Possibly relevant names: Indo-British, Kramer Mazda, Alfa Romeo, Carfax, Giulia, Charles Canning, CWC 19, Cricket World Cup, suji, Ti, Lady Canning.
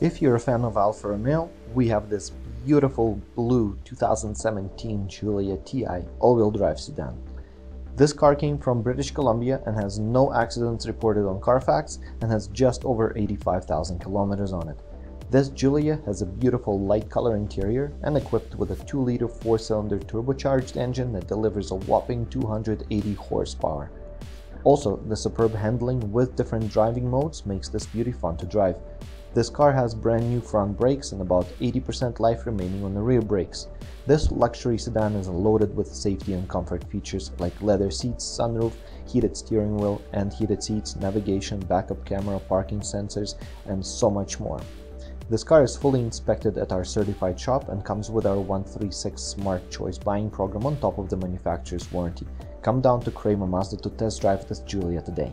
If you're a fan of Alfa Romeo, we have this beautiful blue 2017 Giulia Ti all-wheel drive sedan. This car came from British Columbia and has no accidents reported on Carfax and has just over 85,000 kilometers on it. This Giulia has a beautiful light color interior and equipped with a 2-liter 4-cylinder turbocharged engine that delivers a whopping 280 horsepower. Also, the superb handling with different driving modes makes this beauty fun to drive. This car has brand new front brakes and about 80% life remaining on the rear brakes. This luxury sedan is loaded with safety and comfort features like leather seats, sunroof, heated steering wheel and heated seats, navigation, backup camera, parking sensors, and so much more. This car is fully inspected at our certified shop and comes with our 136 Smart Choice buying program on top of the manufacturer's warranty. Come down to Kramer Mazda to test drive this Giulia today.